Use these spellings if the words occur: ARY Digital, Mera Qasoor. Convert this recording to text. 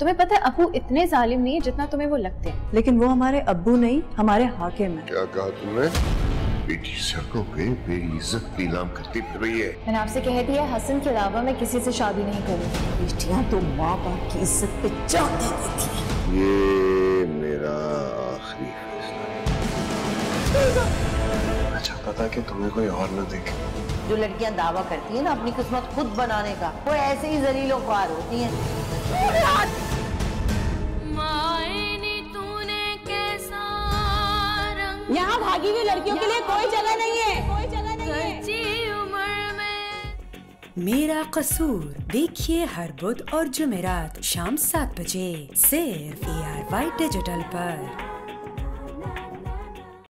तुम्हें पता है अबू इतने जालिम नहीं है जितना तुम्हें वो लगते हैं। लेकिन वो हमारे अबू नहीं, हमारे हाकिम है। क्या कहा तुमने? बेटी सड़कों पे मेरी इज्जत नीलाम करती फिर रही है। मैंने आपसे कह दिया हसन के अलावा मैं किसी से शादी नहीं करूँगी। बेटियाँ तो माँ बाप की इज्जत पे जान दे देती हैं। ये मेरा आखिरी फैसला है। चाहता था कि तुम्हें कोई और न देखे। जो लड़कियां दावा करती हैं ना अपनी किस्मत खुद बनाने का, वो ऐसे ही जलीलों ख्वार होती हैं। यहाँ भागी हुई लड़कियों के लिए कोई जगह नहीं है, कोई जगह नहीं है। मेरा कसूर देखिए हर बुध और जुमेरात शाम 7 बजे सिर्फ ARY डिजिटल पर।